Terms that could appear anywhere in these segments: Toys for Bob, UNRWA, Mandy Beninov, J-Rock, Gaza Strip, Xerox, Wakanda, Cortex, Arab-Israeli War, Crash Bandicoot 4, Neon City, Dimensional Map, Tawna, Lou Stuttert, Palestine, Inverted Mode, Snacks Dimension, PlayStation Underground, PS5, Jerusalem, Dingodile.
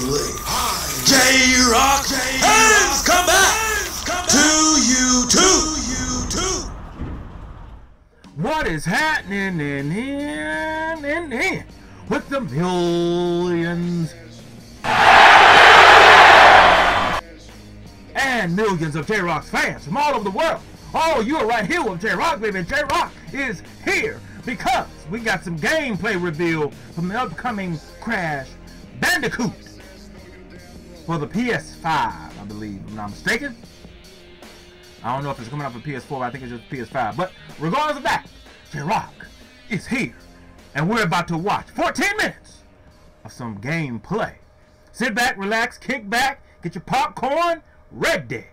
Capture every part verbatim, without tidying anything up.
Riley, J-Rock, hands come back to you too. What is happening in here, in here, with the millions and millions of J-Rock's fans from all over the world? Oh, you are right here with J-Rock, baby. J-Rock is here because we got some gameplay reveal from the upcoming Crash Bandicoot for the P S five, I believe, if I'm not mistaken. I don't know if it's coming out for P S four, I think it's just P S five. But regardless of that, J-Rock is here, and we're about to watch fourteen minutes of some gameplay. Sit back, relax, kick back, get your popcorn ready.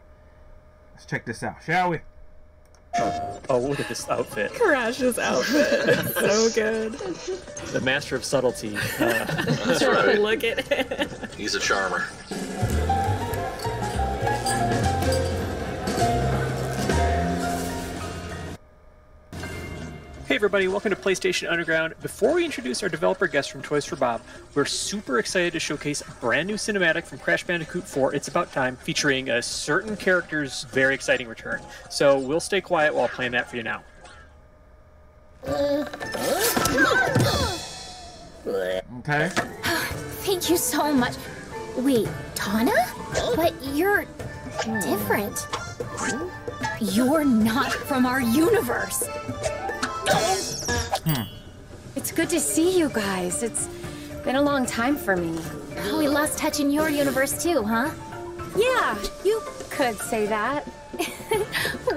Let's check this out, shall we? Oh, oh, look at this outfit. Crash's outfit. So good. The master of subtlety. Uh, That's right. Look at him. He's a charmer. Hey everybody, welcome to PlayStation Underground. Before we introduce our developer guest from Toys for Bob, we're super excited to showcase a brand new cinematic from Crash Bandicoot four, It's About Time, featuring a certain character's very exciting return. So we'll stay quiet while playing that for you now. Okay. Thank you so much. Wait, Tawna? But you're different. You're not from our universe. Hmm. It's good to see you guys. It's been a long time for me. We lost touch in your universe too, huh? Yeah, you could say that.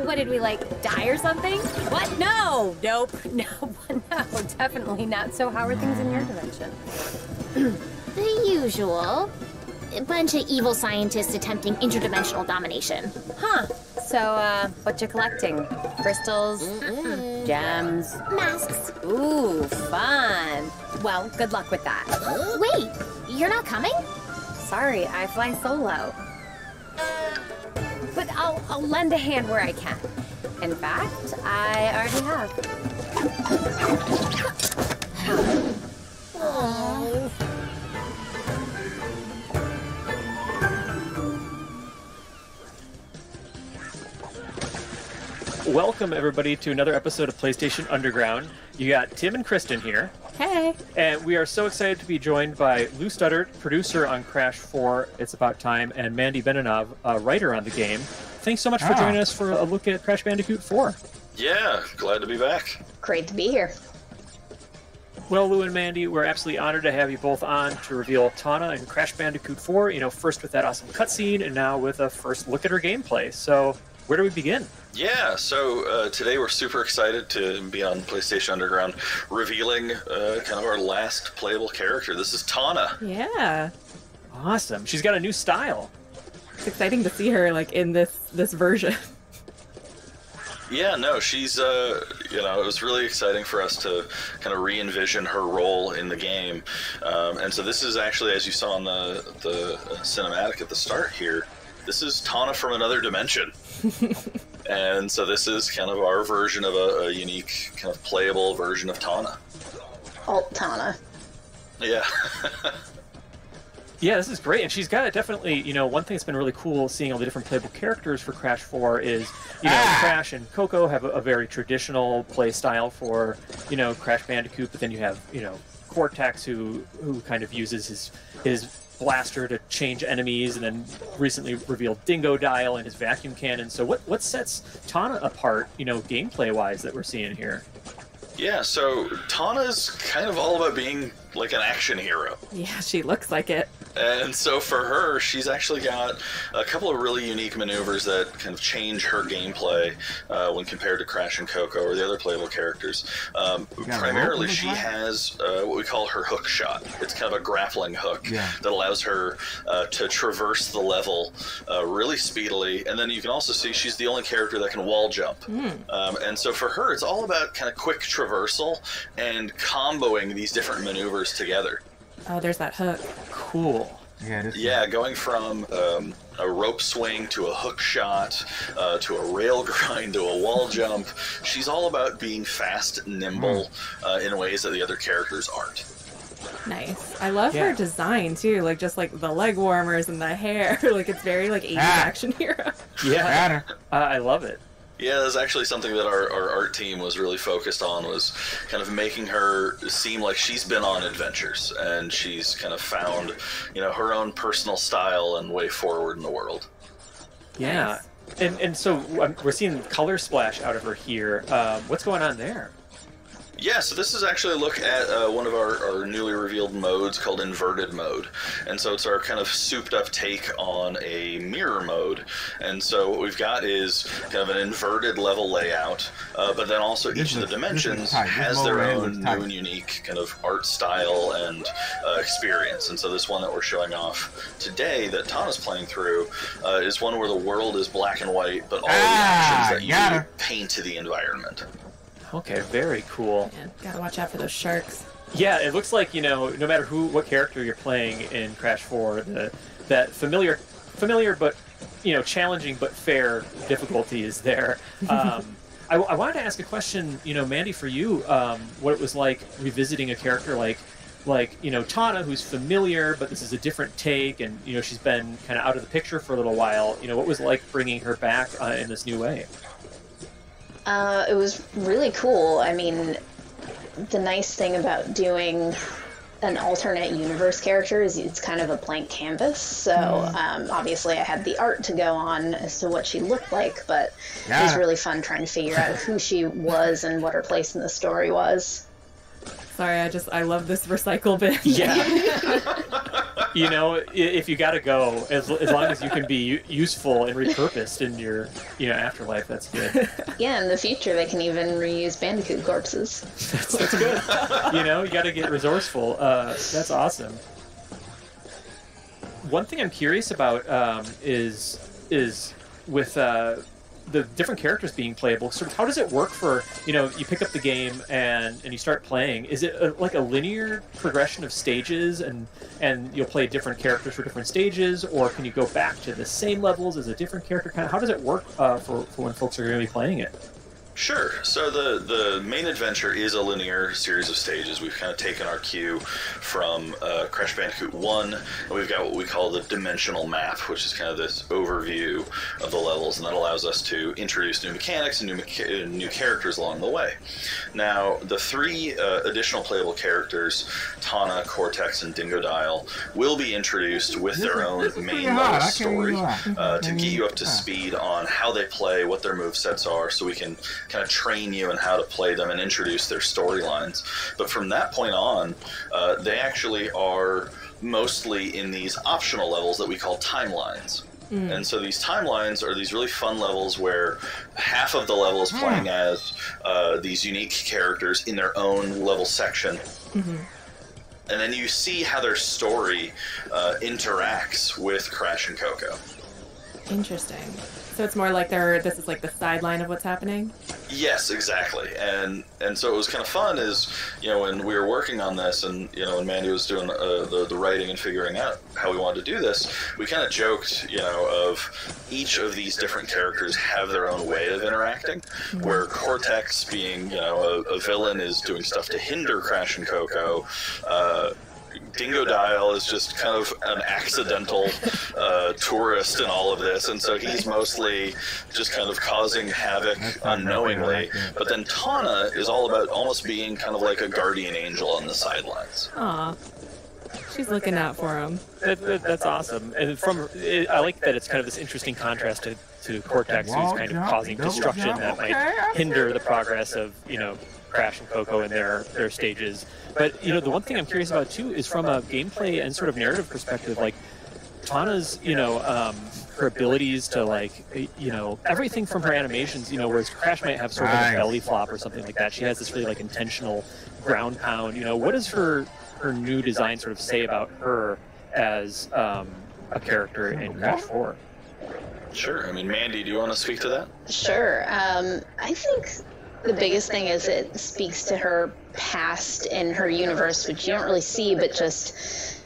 What did we, like, die or something? What? No! Nope. No, no, definitely not. So how are things in your dimension? The usual. A bunch of evil scientists attempting interdimensional domination. Huh. So, uh, what you collecting? Crystals? Mm-mm. Gems. Masks. Ooh, fun. Well, good luck with that. Wait, you're not coming? Sorry, I fly solo. But I'll, I'll lend a hand where I can. In fact, I already have. Aww. Welcome, everybody, to another episode of PlayStation Underground. You got Tim and Kristen here. Hey. And we are so excited to be joined by Lou Stuttert, producer on Crash four, It's About Time, and Mandy Beninov, a writer on the game. Thanks so much ah. for joining us for a look at Crash Bandicoot four. Yeah, glad to be back. Great to be here. Well, Lou and Mandy, we're absolutely honored to have you both on to reveal Tawna and Crash Bandicoot four, you know, first with that awesome cutscene and now with a first look at her gameplay. So where do we begin? Yeah, so uh, today we're super excited to be on PlayStation Underground revealing uh, kind of our last playable character. This is Tawna. Yeah. Awesome. She's got a new style. It's exciting to see her like in this this version. Yeah, no, she's, uh, you know, it was really exciting for us to kind of re-envision her role in the game. Um, and so this is actually, as you saw in the, the cinematic at the start here, this is Tawna from another dimension. And so this is kind of our version of a, a unique, kind of playable version of Tawna. Alt Tawna. Yeah. Yeah, this is great. And she's got it definitely, you know, one thing that's been really cool seeing all the different playable characters for Crash four is, you know, ah! Crash and Coco have a, a very traditional play style for, you know, Crash Bandicoot, but then you have, you know, Cortex who, who kind of uses his... his blaster to change enemies, and then recently revealed Dingodile and his vacuum cannon. So what what sets Tawna apart, you know, gameplay wise that we're seeing here? Yeah, so Tawna's kind of all about being like an action hero. Yeah, she looks like it. And so for her, she's actually got a couple of really unique maneuvers that kind of change her gameplay uh, when compared to Crash and Coco or the other playable characters. Um, primarily, she has uh, what we call her hook shot. It's kind of a grappling hook yeah. that allows her uh, to traverse the level uh, really speedily. And then you can also see she's the only character that can wall jump. Mm. Um, and so for her, it's all about kind of quick traversal and comboing these different maneuvers together. Oh, there's that hook. Cool. Yeah, yeah, going from um, a rope swing to a hook shot uh, to a rail grind to a wall jump. She's all about being fast, nimble, mm. uh, in ways that the other characters aren't. Nice. I love yeah. her design too. Like just like the leg warmers and the hair. Like it's very like eighties ah. action hero. Yeah, uh, I love it. Yeah, that's actually something that our, our art team was really focused on, was kind of making her seem like she's been on adventures and she's kind of found, you know, her own personal style and way forward in the world. Yeah, nice. and and so we're seeing color splash out of her here. Uh, what's going on there? Yeah, so this is actually a look at uh, one of our, our newly revealed modes called Inverted Mode. And so it's our kind of souped-up take on a mirror mode. And so what we've got is kind of an inverted level layout, uh, but then also each of the dimensions has their own new and unique kind of art style and uh, experience. And so this one that we're showing off today that Tawna's playing through uh, is one where the world is black and white, but all ah, the actions that you paint to the environment. Okay, very cool. Yeah, gotta watch out for those sharks. Yeah, it looks like, you know, no matter who, what character you're playing in Crash four, the, that familiar, familiar but, you know, challenging but fair difficulty is there. Um, I, I wanted to ask a question, you know, Mandy, for you, um, what it was like revisiting a character like, like, you know, Tawna, who's familiar, but this is a different take, and, you know, she's been kind of out of the picture for a little while. You know, what was it like bringing her back uh, in this new way? Uh, it was really cool. I mean, the nice thing about doing an alternate universe character is it's kind of a blank canvas. So um, obviously I had the art to go on as to what she looked like, but yeah. it was really fun trying to figure out who she was and what her place in the story was. Sorry, I just, I love this recycle bin. Yeah. You know, if you gotta go, as, as long as you can be useful and repurposed in your, you know, afterlife, that's good. Yeah, in the future they can even reuse Bandicoot corpses. That's, that's good. You know, you gotta get resourceful. Uh, that's awesome. One thing I'm curious about um, is is with uh, the different characters being playable. Sort of, how does it work for, you know, you pick up the game and and you start playing? Is it a, like a linear progression of stages, and and you'll play different characters for different stages, or can you go back to the same levels as a different character? Kind of, how does it work uh, for for when folks are going to be playing it? Sure. So the, the main adventure is a linear series of stages. We've kind of taken our cue from uh, Crash Bandicoot one, and we've got what we call the Dimensional Map, which is kind of this overview of the levels, and that allows us to introduce new mechanics and new, mecha new characters along the way. Now, the three uh, additional playable characters, Tawna, Cortex, and Dingodile, will be introduced with this their is, own main level hard. story uh, to get you up to speed on how they play, what their movesets are, so we can kind of train you in how to play them and introduce their storylines. But from that point on, uh, they actually are mostly in these optional levels that we call timelines. Mm. And so these timelines are these really fun levels where half of the level is playing yeah. as uh, these unique characters in their own level section. Mm-hmm. And then you see how their story uh, interacts with Crash and Coco. Interesting. So it's more like they're, this is like the sideline of what's happening? Yes, exactly. And and so it was kind of fun is, you know, when we were working on this and, you know, when Mandy was doing uh, the, the writing and figuring out how we wanted to do this, we kind of joked, you know, of each of these different characters have their own way of interacting, mm-hmm. where Cortex being, you know, a, a villain is doing stuff to hinder Crash and Coco. Uh, Dingodile is just kind of an accidental uh, tourist in all of this, and so he's mostly just kind of causing havoc unknowingly. But then Tawna is all about almost being kind of like a guardian angel on the sidelines. Aww. She's looking out for him. That, that, that's awesome. And from it, I like that it's kind of this interesting contrast to, to Cortex, who's kind of causing destruction that might hinder the progress of, you know, Crash and Coco in their, their stages. But, you know, the one thing I'm curious about, too, is from a gameplay and sort of narrative perspective, like, Tawna's, you know, um, her abilities to, like, you know, everything from her animations, you know, whereas Crash might have sort of a belly flop or something like that, she has this really, like, intentional ground pound. You know, what does her, her new design sort of say about her as um, a character in Crash four? Sure. I mean, Mandy, do you want to speak to that? Sure. Um, I think... the biggest thing is it speaks to her past and her universe, which you don't really see, but just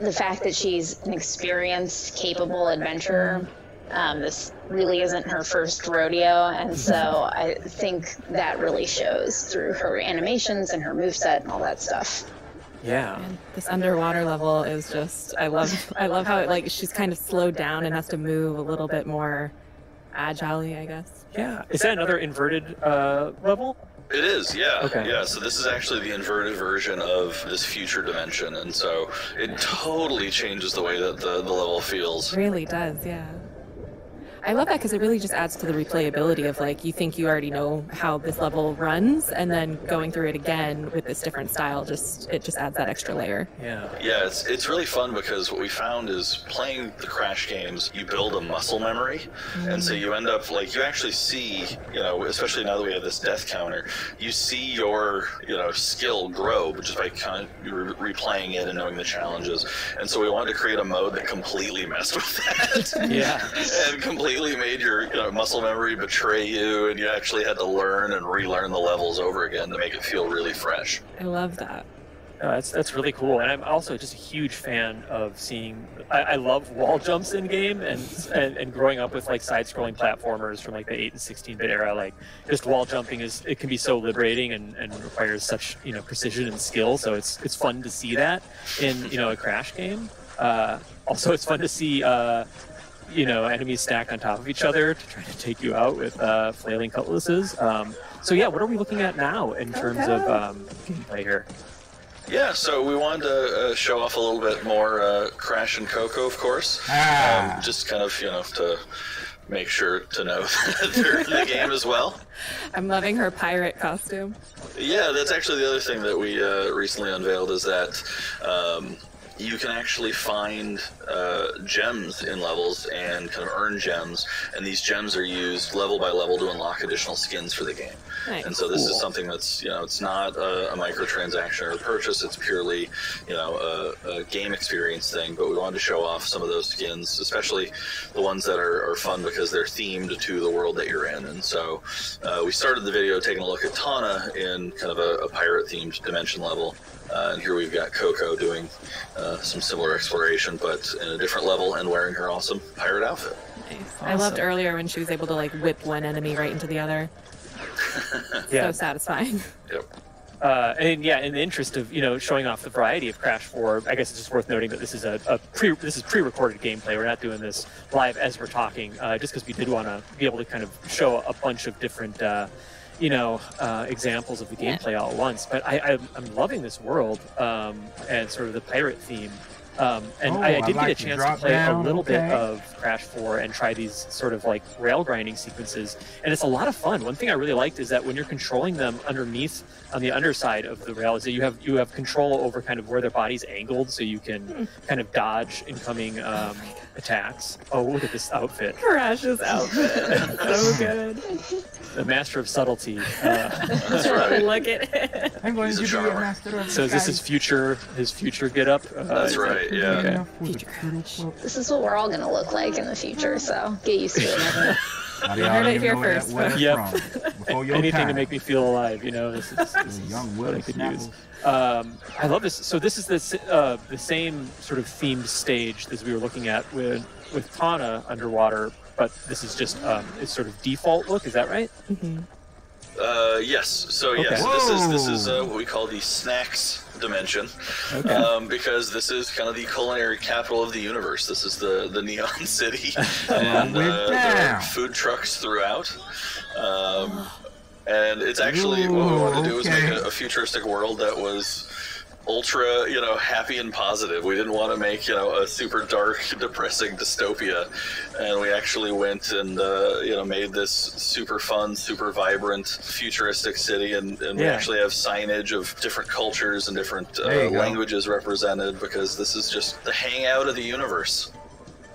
the fact that she's an experienced, capable adventurer. Um, this really isn't her first rodeo, and so I think that really shows through her animations and her moveset and all that stuff. Yeah. And this underwater level is just, I love, I love how it, like, she's kind of slowed down and has to move a little bit more agilely, I guess. Yeah. Is that another inverted uh, level? It is, yeah. Okay. Yeah, so this is actually the inverted version of this future dimension, and so it totally changes the way that the, the level feels. It really does, yeah. I love that because it really just adds to the replayability of, like, you think you already know how this level runs, and then going through it again with this different style, just it just adds that extra layer. Yeah, yeah, it's, it's really fun because what we found is playing the Crash games, you build a muscle memory, mm. and so you end up, like, you actually see, you know, especially now that we have this death counter, you see your, you know, skill grow just by kind of re replaying it and knowing the challenges. And so we wanted to create a mode that completely messed with that. Yeah. And completely made your, you know, muscle memory betray you, and you actually had to learn and relearn the levels over again to make it feel really fresh. I love that. Uh, that's that's really cool, and I'm also just a huge fan of seeing. I, I love wall jumps in game, and, and and growing up with like side-scrolling platformers from like the eight and sixteen bit era, like just wall jumping is it can be so liberating and, and requires such you know precision and skill. So it's it's fun to see that in you know a Crash game. Uh, also, it's fun to see. Uh, you know, enemies stacked on top of each other to try to take you out with uh, flailing cutlasses. Um, so yeah, what are we looking at now in terms okay. of um, gameplay here? Yeah, so we wanted to uh, show off a little bit more uh, Crash and Coco, of course. Ah. Um, just kind of, you know, to make sure to know that they're in the game as well. I'm loving her pirate costume. Yeah, that's actually the other thing that we uh, recently unveiled is that um, you can actually find uh, gems in levels and kind of earn gems, and these gems are used level by level to unlock additional skins for the game. Nice. And so this cool. is something that's, you know, it's not a, a microtransaction or a purchase, it's purely, you know, a, a game experience thing, but we wanted to show off some of those skins, especially the ones that are, are fun because they're themed to the world that you're in. And so uh, we started the video taking a look at Tawna in kind of a, a pirate-themed dimension level. Uh, and here we've got Coco doing uh, some similar exploration, but in a different level and wearing her awesome pirate outfit. Nice. Awesome. I loved earlier when she was able to like whip one enemy right into the other. Yeah. So satisfying. Yep. Uh, and yeah, in the interest of you know showing off the variety of Crash four, I guess it's just worth noting that this is a, a pre this is pre-recorded gameplay. We're not doing this live as we're talking, uh, just because we did want to be able to kind of show a bunch of different. Uh, you know, uh, examples of the gameplay all at once. But I, I, I'm loving this world um, and sort of the pirate theme. Um, and oh, I, I did I like get a chance to, to play down, a little okay. bit of Crash four and try these sort of like rail grinding sequences. And it's a lot of fun. One thing I really liked is that when you're controlling them underneath on the underside of the rail is that you have, you have control over kind of where their body's angled so you can mm. kind of dodge incoming um, oh attacks. Oh, look at this outfit. Crash's outfit. So good. The master of subtlety. Uh, That's right. Look at it. I'm going He's to be a master of So this is future, his future get up. Uh, That's right. Yeah. Okay. This is what we're all gonna look like in the future, so get used to it. I heard it here first. Yep. Anything time. to make me feel alive, you know. This is, this is young what I could use. Um, I love this. So this is this, uh, the same sort of themed stage as we were looking at with with Tawna underwater, but this is just um, its sort of default look. Is that right? Mm-hmm. Uh, yes. So okay. yes, this is this is uh, what we call the Snacks Dimension, okay. um, because this is kind of the culinary capital of the universe. This is the the Neon City, and uh, there are food trucks throughout. Um, and it's actually Ooh, what we wanted to do okay. was make a, a futuristic world that was ultra, you know, happy and positive. We didn't want to make, you know, a super dark, depressing dystopia, and we actually went and, uh, you know, made this super fun, super vibrant, futuristic city, and, and yeah. we actually have signage of different cultures and different uh, languages represented, because this is just the hangout of the universe.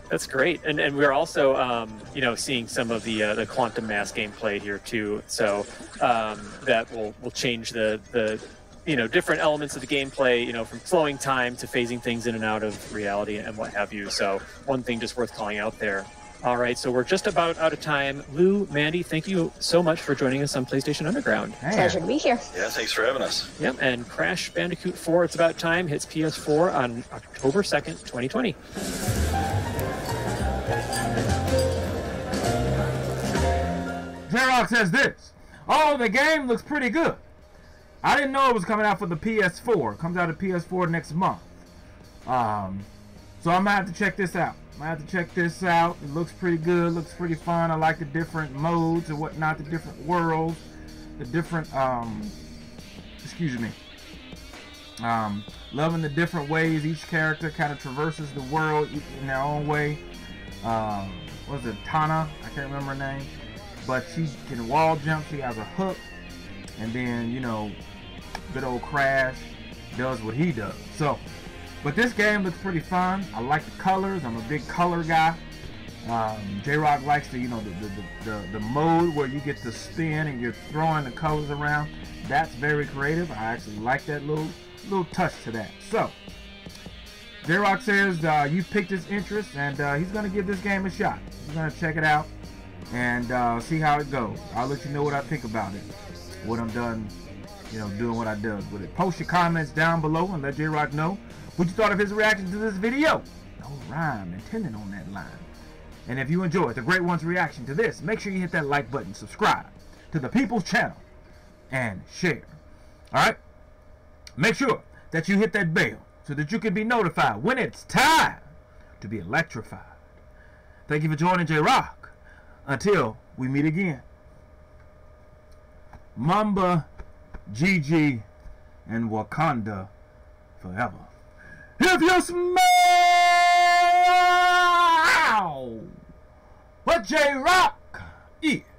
That's great, and and we're also um, you know seeing some of the uh, the quantum mass gameplay here too, so um, that will will change the the. you know, different elements of the gameplay, you know, from flowing time to phasing things in and out of reality and what have you. So one thing just worth calling out there. All right, so we're just about out of time. Lou, Mandy, thank you so much for joining us on PlayStation Underground. Hey. Pleasure to be here. Yeah, thanks for having us. Yep, and Crash Bandicoot four, It's About Time, hits P S four on October second, twenty twenty. Xerox says this, oh, the game looks pretty good. I didn't know it was coming out for the P S four. It comes out of P S four next month. Um, so I'm gonna have to check this out. I'm gonna have to check this out. It looks pretty good. Looks pretty fun. I like the different modes and whatnot, the different worlds, the different um, excuse me. Um, loving the different ways each character kind of traverses the world in their own way. Um, what was it, Tawna? I can't remember her name, but she can wall jump. She has a hook, and then you know, good old Crash does what he does. So, but this game looks pretty fun. I like the colors. I'm a big color guy. Um, J-Rock likes the you know the the, the the the mode where you get to spin and you're throwing the colors around. That's very creative. I actually like that little. little touch to that. So J-Rock says uh, you've picked his interest, and uh, he's gonna give this game a shot. He's gonna check it out and uh, see how it goes. I'll let you know what I think about it when I'm done, you know, doing what I do with it. Post your comments down below and let J-Rock know what you thought of his reaction to this video. No rhyme intended on that line. And if you enjoyed the Great One's reaction to this, make sure you hit that like button, subscribe to the People's Channel, and share. Alright? Make sure that you hit that bell so that you can be notified when it's time to be electrified. Thank you for joining J-Rock. Until we meet again. Mamba, Gigi, and Wakanda forever. If you smell what J-Rock is.